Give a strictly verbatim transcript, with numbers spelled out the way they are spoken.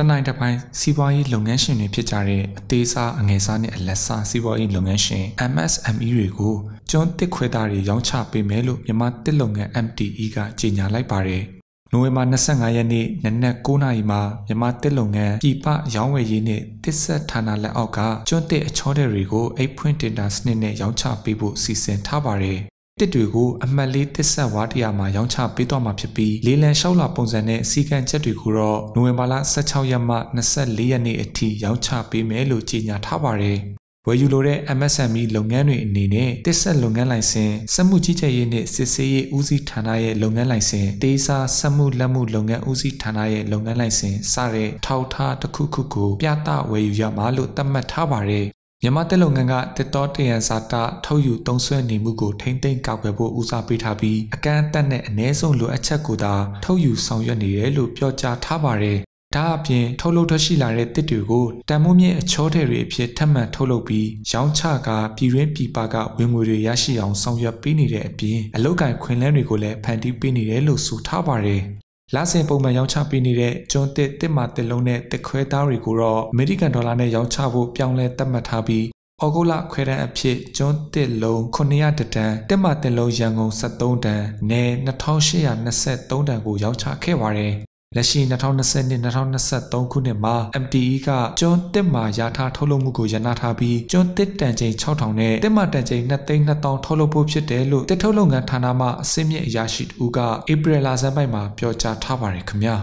ตอนนี้ถ้าไปซีวายลงเงินเช่นนี้พิจารณาเที่ยวซ่าเงินซ่าเนี่ยเล่นซ่าซีวายลงเงินเช่น เอ็ม เอส เอ็ม อี รู้กูจนที่คุยได้ย่างชาเป็นเมลุยามาติดลงเงิน เอ็ม ที อี ก็เจียนไหลไปเลยหนูเอ็มนั่งสั่งอะไรนี่นั่นเนี่ยกูน่าอิมายามาติดลงเงินกีบะย่างเวยีเนี่ยที่เสถานะเล่าออกจนที่ชอเดรู้กูไอ้พูดถึงดัชนีเนี่ยย่างชาเป็นบุสิเซนท้าไปเลยติดดูกูอเมริกาที่สวัสดิอามาย่างชาปิดตัวมาพิบีลีเลนชาวลาปงเจเนสีแกนเจดูกูรอหนูเอมาละเสชาวยามานัสเลียนีเอทีย่างชาปิเมลูจีญาท้าบาร์เรวายุโรเร่ เอ็ม เอส เอ็ม อี ลงเงินหนุ่ยนี่เนี่ยที่สลงเงินลายเส้นสมุจิเจยเนี่ยเสียเสียอุจิธนาเยลงเงินลายเส้นเตซ่าสมุลมุลงเงินอุจิธนาเยลงเงินลายเส้นสาเร่เท้าท่าตะคุคุกูพิอาตาวายุยามาลุตัมมัดท้าบาร์เรยามาติดลงเงินก็ติดต่อเตียนซาตาเท่าอยู่ตรงส่วนนี้มุกุเท่งเต็งกับเว็บอุตสาหกรรมปีทับีอาการแต่เนี่ยเนื้อส่งหลุดเช็คกูตาเท่าอยู่สองยันนี้หลุดยอดจ่าท้าบาร์เรถ้าเพียงเท่าลูกทัศิลาเรติดดูกูแต่มุมเย่ชอเทเรียเพียทั้งมันเท่าลูกปียาวชากาปีเรียนปีปากาวิมุริยาชิยองสองยันปีนี้เรียเพียโลกการคุยเล่นรีโกเล่แผ่นดินปีนี้เรียหลุดสู่ท้าบาร์เรล่าสุดผมมาย้อนชาปีนี้เลยจนเตะเตะมาเตะลงเนี่ยเตะเคยดาวริกุรอเมริกันดอลลาร์เนี่ยย้อนชาบุเปียงเลยเตะมาทาบีออกละเคยได้อัพเชจจนเตะลงคนนี้อาจจะเตะมาเตะลงยังงงสตูนเดนในนัทท้องเชียร์นัทเซตตูนเดนกูย้อนชาแค่วารีและชีนัทท้องนัทเซเนี่ยนัทท้องนัทเซตูนคุณเนี่ยมาเอ็มดีอีกะจนเตะมายาทาทอลมุกุยานาทาบีจนเตะแต่ใจชอบทองเนี่ยเตะมาแต่ใจนัทเต็งนัทตองทอลบุพิเตลุเตะทอลงานธนามาเสมียาชิดอุกะอิบเรลาซาไปมาเปียวจ่าท้าบาริขมยา